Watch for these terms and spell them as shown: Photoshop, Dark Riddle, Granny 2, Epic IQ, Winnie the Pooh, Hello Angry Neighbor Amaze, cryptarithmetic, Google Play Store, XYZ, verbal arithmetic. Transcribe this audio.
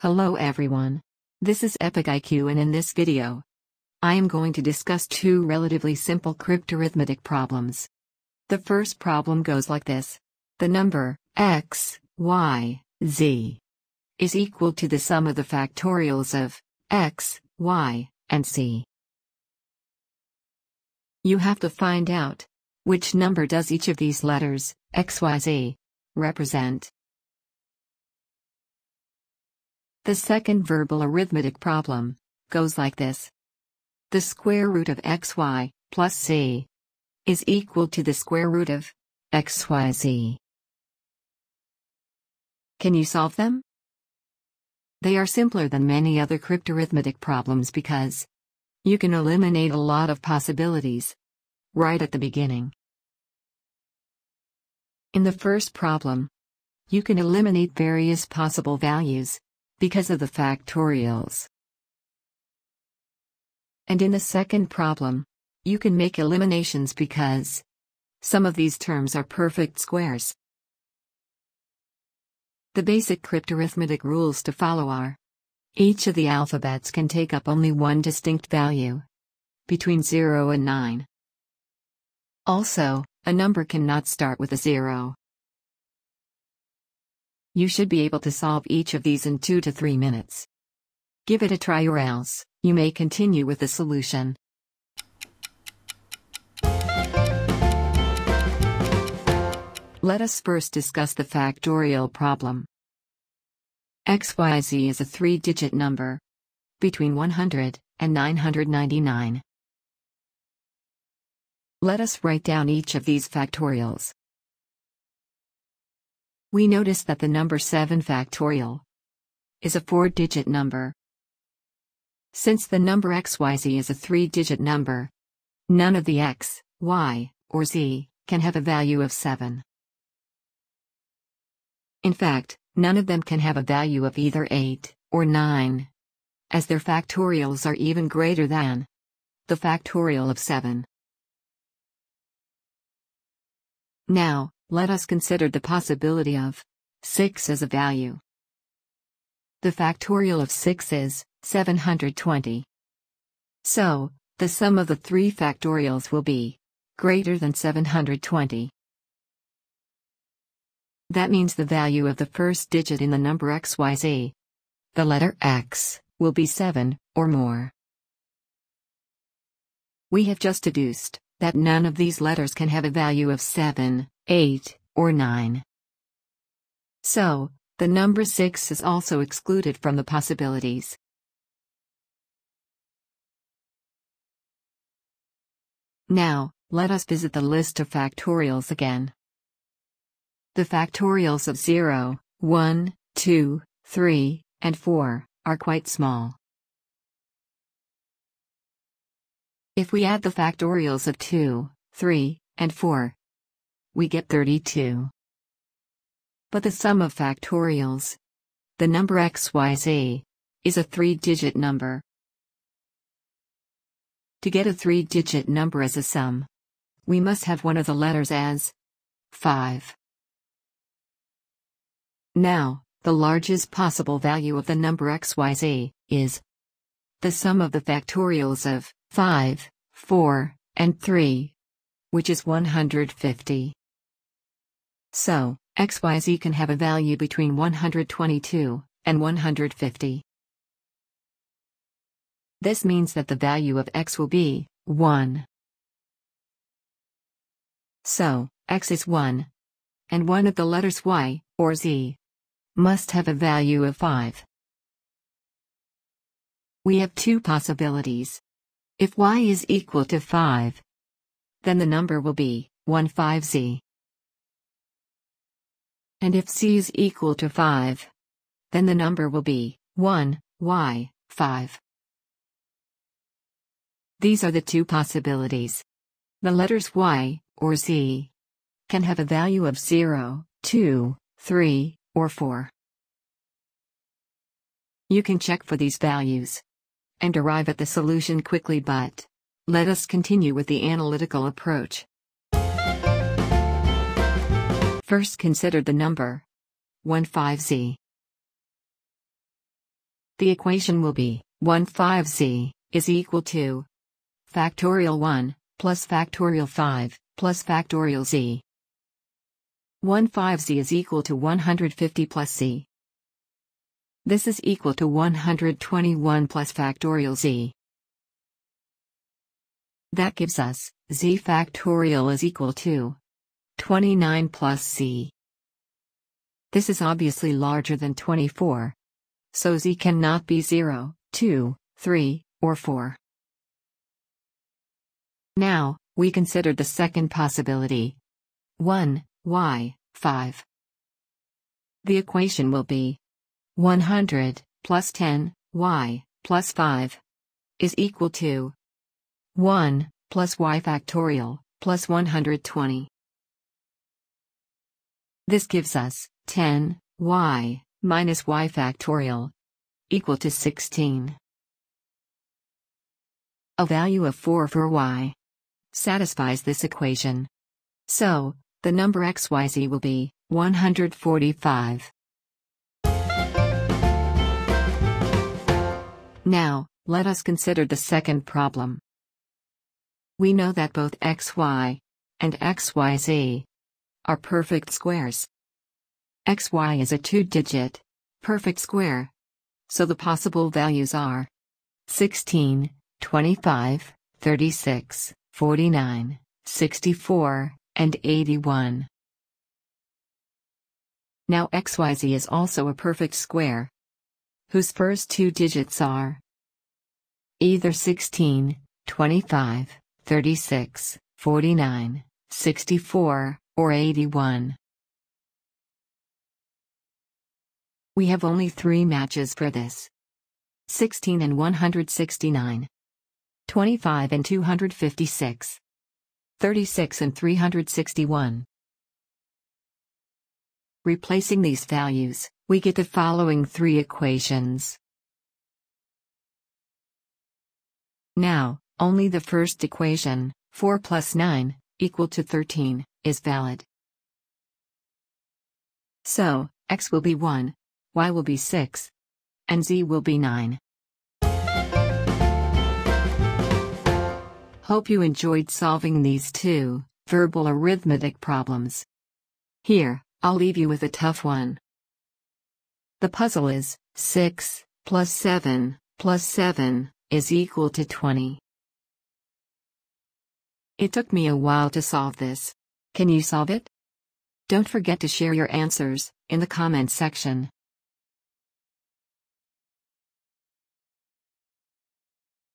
Hello everyone. This is Epic IQ, and in this video, I am going to discuss two relatively simple cryptarithmetic problems. The first problem goes like this. The number x, y, z is equal to the sum of the factorials of x, y, and z. You have to find out which number does each of these letters, x, y, z, represent. The second verbal arithmetic problem goes like this. The square root of xy plus z is equal to the square root of xyz. Can you solve them? They are simpler than many other cryptarithmetic problems because you can eliminate a lot of possibilities right at the beginning. In the first problem, you can eliminate various possible values because of the factorials. And in the second problem, you can make eliminations because some of these terms are perfect squares. The basic cryptarithmetic rules to follow are: each of the alphabets can take up only one distinct value, between 0 and 9. Also, a number cannot start with a 0. You should be able to solve each of these in 2 to 3 minutes. Give it a try, or else you may continue with the solution. Let us first discuss the factorial problem. XYZ is a 3-digit number between 100 and 999. Let us write down each of these factorials. We notice that the number 7 factorial is a 4-digit number. Since the number xyz is a 3-digit number, none of the x, y, or z can have a value of 7. In fact, none of them can have a value of either 8 or 9, as their factorials are even greater than the factorial of 7. Now, let us consider the possibility of 6 as a value. The factorial of 6 is 720. So, the sum of the 3 factorials will be greater than 720. That means the value of the first digit in the number xyz, the letter x, will be 7 or more. We have just deduced that none of these letters can have a value of 7, 8, or 9. So, the number 6 is also excluded from the possibilities. Now, let us visit the list of factorials again. The factorials of 0, 1, 2, 3, and 4 are quite small. If we add the factorials of 2, 3, and 4, we get 32. But the sum of factorials, the number xyz, is a 3-digit number. To get a 3-digit number as a sum, we must have one of the letters as 5. Now, the largest possible value of the number xyz is the sum of the factorials of 5, 4, and 3, which is 150. So, xyz can have a value between 122 and 150. This means that the value of x will be 1. So, x is 1, and one of the letters y, or z, must have a value of 5. We have two possibilities. If y is equal to 5, then the number will be 15z. And if z is equal to 5, then the number will be 1y5. These are the two possibilities. The letters y, or z, can have a value of 0, 2, 3, or 4. You can check for these values and arrive at the solution quickly, but let us continue with the analytical approach. First, consider the number 15z. The equation will be 15z is equal to factorial 1 plus factorial 5 plus factorial z. 15z is equal to 150 plus z. This is equal to 121 plus factorial z. That gives us z factorial is equal to 29 plus z. This is obviously larger than 24. So z cannot be 0, 2, 3, or 4. Now, we considered the second possibility. 1, y, 5. The equation will be 100 plus 10, y, plus 5 is equal to 1 plus y factorial plus 120. This gives us 10, y, minus y factorial equal to 16. A value of 4 for y satisfies this equation. So, the number XYZ will be 145. Now, let us consider the second problem. We know that both XY and XYZ are perfect squares. XY is a 2-digit perfect square, so the possible values are 16, 25, 36, 49, 64, and 81. Now XYZ is also a perfect square, whose first 2 digits are either 16, 25, 36, 49, 64, or 81. We have only 3 matches for this. 16 and 169. 25 and 256. 36 and 361. Replacing these values, we get the following 3 equations. Now, only the first equation, 4 plus 9, equal to 13, is valid. So, x will be 1. Y will be 6, and z will be 9. Hope you enjoyed solving these 2 verbal arithmetic problems. Here, I'll leave you with a tough one. The puzzle is 6 plus 7 is equal to 20. It took me a while to solve this. Can you solve it? Don't forget to share your answers in the comments section.